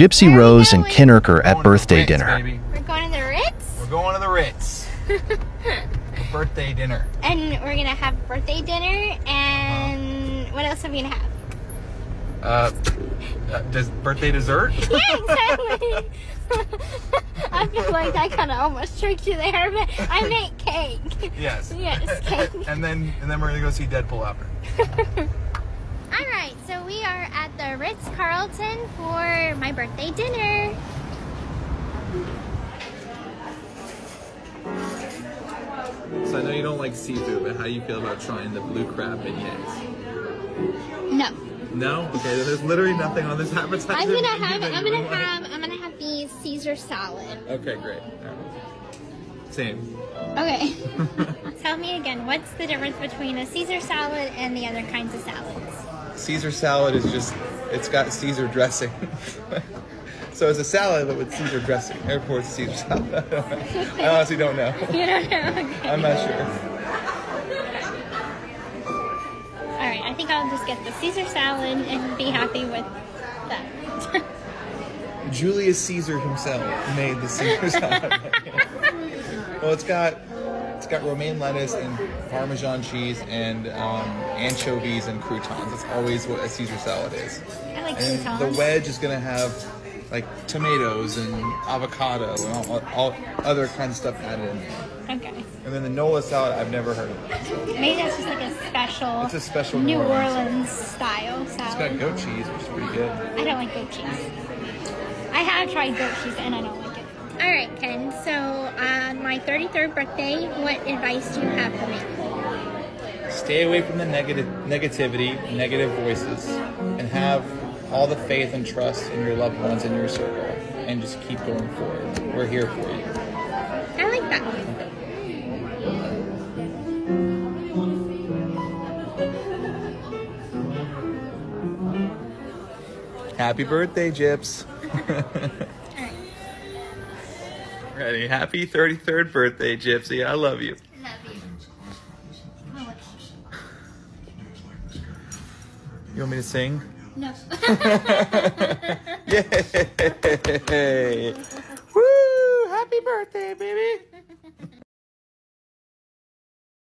Gypsy Rose and Ken Urker at birthday dinner. We're going to the Ritz? We're going to the Ritz. Birthday dinner. And we're going to have birthday dinner, and what else are we going to have? Birthday dessert? Yeah, exactly. I feel like I kind of almost tricked you there, but I meant cake. Yes. Yes, cake. And then we're going to go see Deadpool after. Alright, so we are at the Ritz-Carlton for my birthday dinner. So I know you don't like seafood, but how do you feel about trying the blue crab beignets? No. No? Okay, there's literally nothing on this appetizer. I'm gonna have the Caesar salad. Okay, great. Same. Okay. Tell me again, what's the difference between a Caesar salad and the other kinds of salads? Caesar salad is just, it's got Caesar dressing. So it's a salad, but with Caesar dressing. Therefore, it's Caesar salad. I honestly don't know. You don't know? Okay. I'm not sure. All right, I think I'll just get the Caesar salad and be happy with that. Julius Caesar himself made the Caesar salad. Well, it's got romaine lettuce and Parmesan cheese and anchovies and croutons. That's always what a Caesar salad is. I like and croutons. The wedge is going to have like tomatoes and avocado and all other kinds of stuff added in there. Okay. And then the NOLA salad, I've never heard of it. So. Maybe that's just like a special. It's a special New Orleans style salad. It's got goat cheese, which is pretty good. I don't like goat cheese. I have tried goat cheese and I don't like it. All right, Ken. So on my 33rd birthday, what advice do you have for me? Stay away from the negative voices, and have all the faith and trust in your loved ones in your circle, and just keep going forward. We're here for you. I like that one. Happy birthday, Gyps. Right. Ready? Happy 33rd birthday, Gypsy. I love you. Love you. Oh, you want me to sing? No. Yay! Woo! Happy birthday, baby!